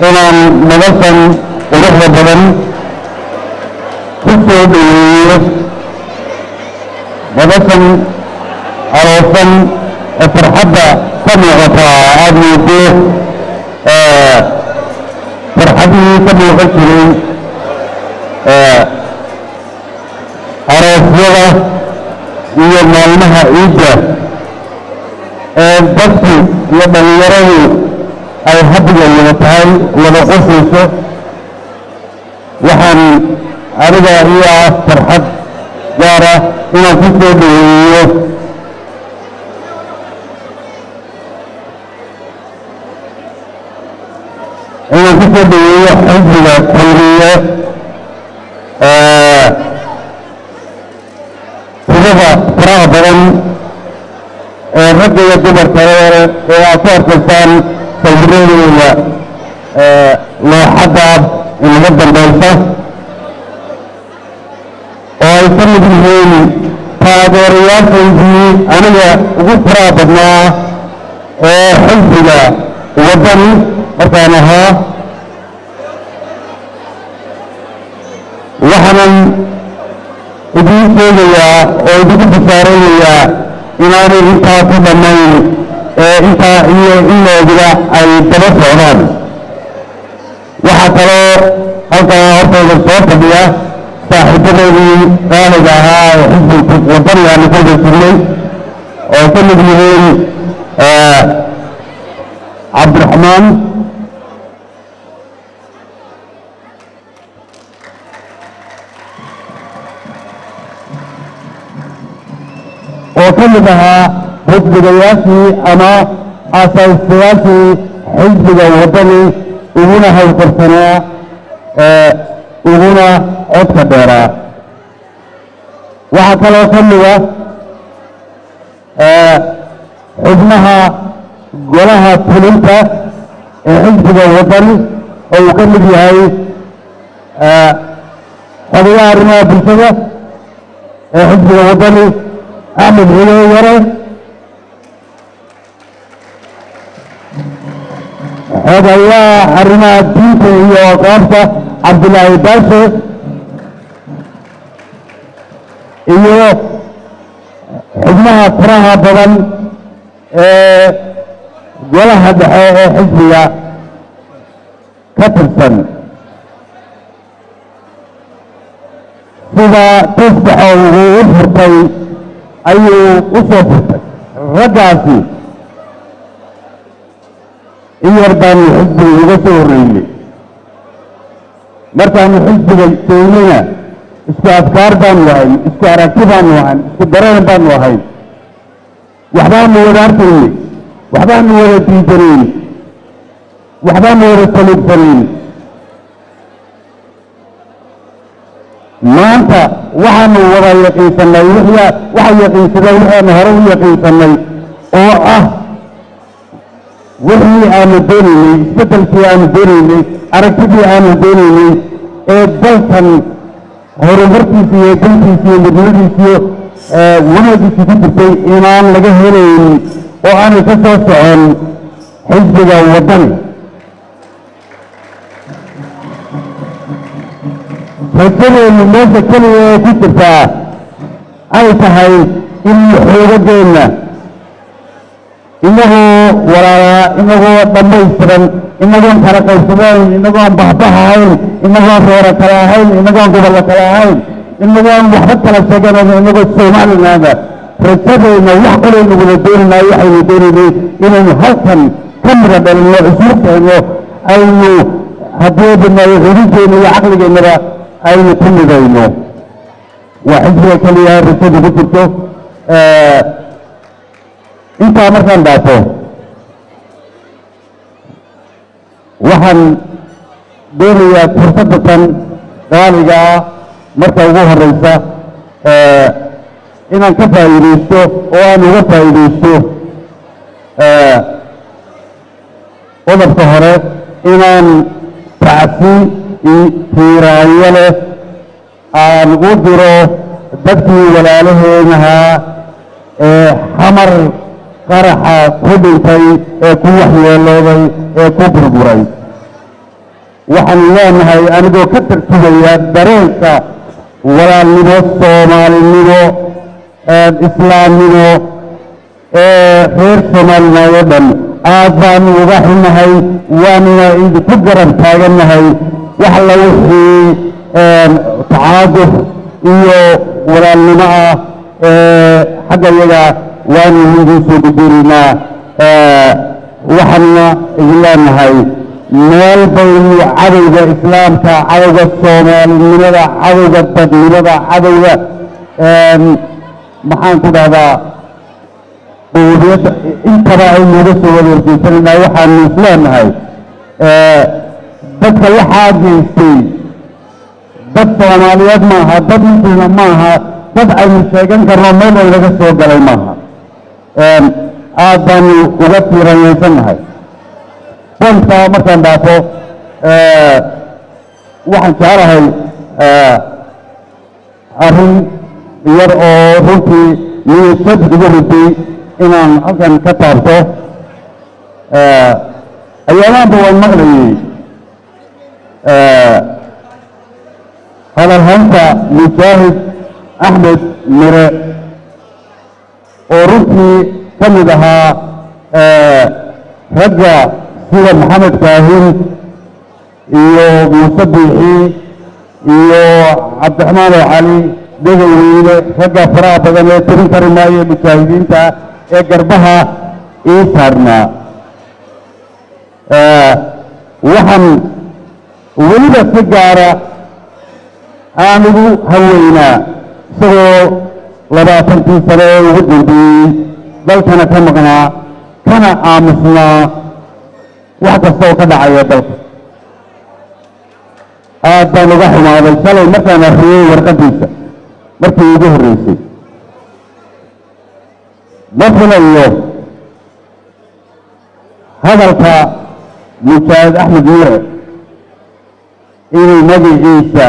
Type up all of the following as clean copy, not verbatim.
dengan menaikkan oleh badan khusus menaikkan alasan terhadap kami orang itu terhadap kami orang arafah ia malmah ijah bagi ia menyerai al-habib yang mengetahui yang khusus wahan ada ia terhad darah yang khusus yang khusus وكلها ضد جياسي أما أساس سياسي حزب وطني وهنا هالقرصنة وهنا أتكبر وحتى لو صلوا حزنها جلها تلمت حزب وطني وكل بهاي قضية رنا بالسوا حزب وطني أحمد هنا ورا هذا الله أرنا ديته هي وقافة عبد الله باشا هي حجمها تراها بدل ولا هذا حجمها كتبتن إذا تصبح ويفرطي أي أسف رجاسي إيردان يحب وغسوري مرتان يحب التونية استأفكار بان وهين استأراكي بان وهين استدران بان وهين وحبان مورارتني وحبان مورتيتني وحبان مورتني maanta waxa uu wada yaqiinsanay waxa yaqiinsanay aan horay yaqiinsanay oo ah wixii aan doonaynay isbeddelkii aan doonaynay aragtidii aan doonaynay ee dalkan horumarkiisa iyo dalkiisa iyo midnimadiisa wanaaggiisa ku jirtay inaan laga helayn oo aanay ka soo socon xisbiga waddani فكروا ان الناس كانوا تدفع اي تهيئ الحوجينا انه وراء انه ضميسرا انه انحرق السباعي انه انبحبحهين انه انفور كلاهين انه انقبل كلاهين انه انحرق السجن انه السومال هذا فكروا انه يحقلوا انه يدورنا يحيي يدورني انه هلكا كمرة بين العسوق انه اي هديب انه يغريجيني وعقلك انه أين كل ذينه وحزبك ليها بسبب كتبته أنت مرتان باته وحن دولية فرصة غالية مرتا وجوه الرئيسة إن انكفى يريسته وأنا وفى يريسته وضب سهرة إن تعسي في رايله عن قدره بدي ولا له انها حمر قرحه كبرتي كوحي لوضي كبر براي وحن لانها أنا كتر سويا درينك ولا منو الصومالي منو الإسلام منو غير صومالنا يبن آذان وبحنها وأنا إذا تجرب تاجنها وحلا وحي تعاطف إيو ولا منع حاجة يجا وأنا هندسة بدورنا وحنا إسلامها مال بين عدد الإسلام كعدد الصومال من هذا عدد البدو من هذا عدد محان كده هذا بوجود انتباه المدرسة والإرتسال ما يحن الإسلام هاي بس يحاج يستي بس صوماليات معها بس مسلم معها بس أي مشاكل كرمال ولا كسر جل معها آدم وقت رئيسنا هاي وأنا مثلاً بعثوا واحد شعره أهم يرأى رنتي يصدق رنتي إن أصلاً كتابته أيام والمغرب هذا الهندسة مجاهد أحمد مرة ورنتي كم لها رجع سيدنا محمد كاهن يو مصبحي يو عبد الرحمن وعلي دغويله رجع فراغ بدل ترين ترمايه مشاهدين تا قربها ايه صارنا وحن ولد السجارة عاملوا هوينا سو لبا تنتي سنة وجودي بل كان كمغنا كان عامسنا واحد الصوت دعا يا دوت آدم وغحم على الفلو مثلا نخيه ورقبيسة مركي يجيه الرئيسي مثلا اليوم هذا القاء مشاهد أحمد نوع إلي نبي عيسى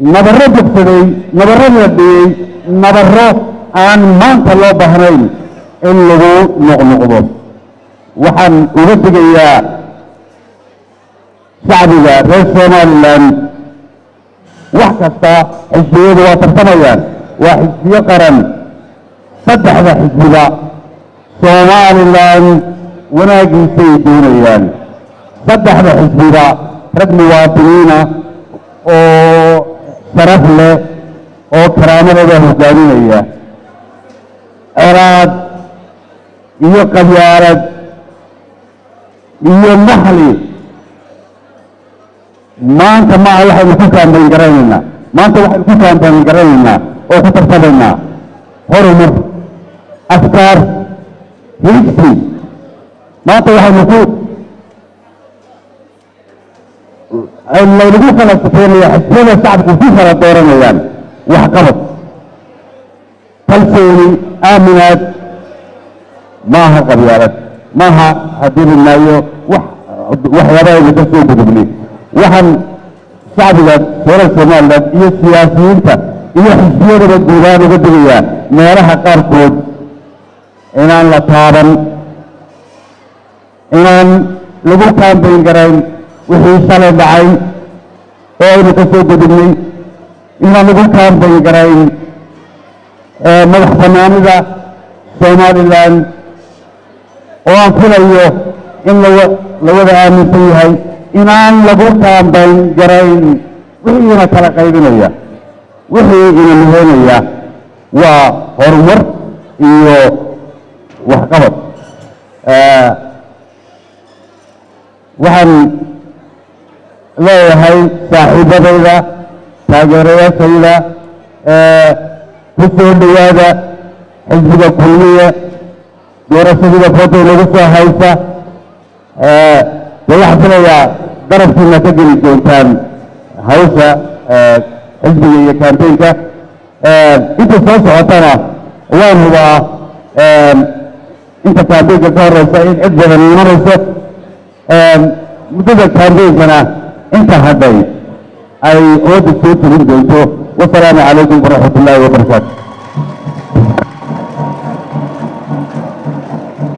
نبرد بسري نبرد بي نبرد عن ما تلو بحرين اللي نقضب وحن أردت إياه شعبي ذا رسونا للان وحكستا حزيد وترتميان وحزي قرن صدح ذا حزي ذا سونا للان وناجي سيدون إيان صدح ذا حزي ذا رد مواطنين وشرف له وكرامة ذا هزانين إياه أراد إيو قبيارد إيو النحلي ما أنت ما ألحظ كتان بين قريننا ما أنت واحد كتان بين قريننا وكتر صدرنا هرمر أفكار هيكسي ما أنت واحد مفوت اللي لقوك الأسفيني حسين السعب كفيفة للدورين يعني وحقبت فلسيني آمنات ماها قبيلات ماها هدين النايو وحيراي بدسو بدبني وحن شعب لك سورة السمال لك إيه السياسيين تا إيه حزيان بالدولان بدبنيا ميرها قاركود إنان لطابن إنان لبو كان بينقرين وحيشان الدعين إيه بدسو بدبني إنان لبو كان بينقرين ملح تمامي ذا سومالي لان وأن فلأيه إن لو ذا آمن فيها إنان لبوطا بين جرائن وحينا تلقيدنا إياه وحينا مهين إياه وهرمر إيوه وحقبط وحن لا يهي صاحبة بيضا تاجرية سيدة حسن بيادة حزب الكلية ورسول الله صلى الله عليه وسلم للحظة ضربت النتيجة كان هوسة حزبية كامبينك انت صوصة وطنة وين هو انت كامبينك كارسة ادبا المرسة مدودة كامبينكنا انت هدين اي اوضي صوت الهند والسلام عليكم ورحمة الله وبركاته.